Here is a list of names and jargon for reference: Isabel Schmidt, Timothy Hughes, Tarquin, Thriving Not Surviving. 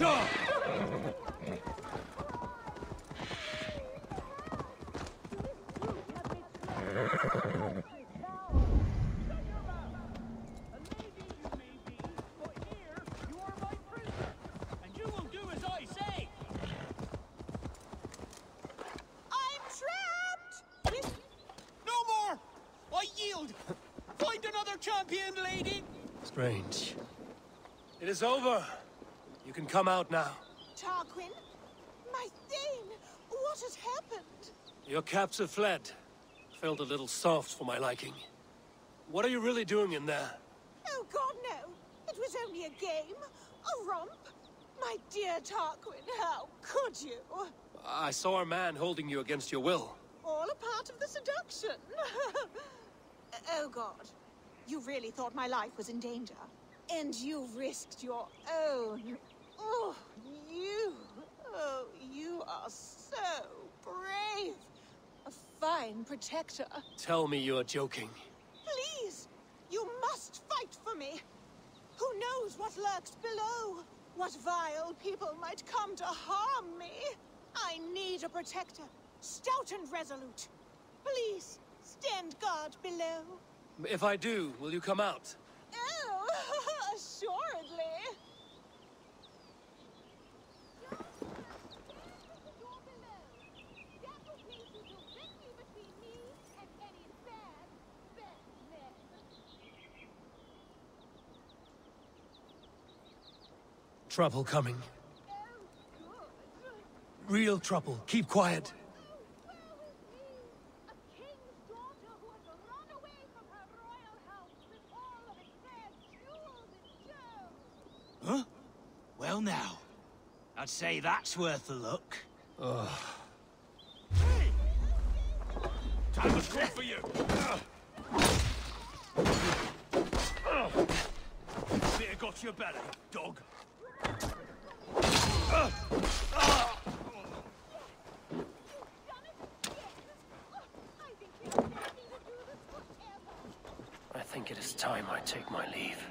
job! Strange. It is over. You can come out now. Tarquin? My Thane! What has happened? Your caps have fled. Felt a little soft for my liking. What are you really doing in there? Oh God, no. It was only a game. A romp. My dear Tarquin, how could you? I saw a man holding you against your will. All a part of the seduction. Oh God. You really thought my life was in danger, and you risked your own. Oh, you are so brave. A fine protector. Tell me you're joking. Please, you must fight for me. Who knows what lurks below? What vile people might come to harm me? I need a protector, stout and resolute. Please, stand guard below. If I do, will you come out? Oh, assuredly. Trouble coming. Real trouble. Keep quiet. Well now, I'd say that's worth a look. Hey! Time to come for you! Bit got your belly, dog. I think it is time I take my leave.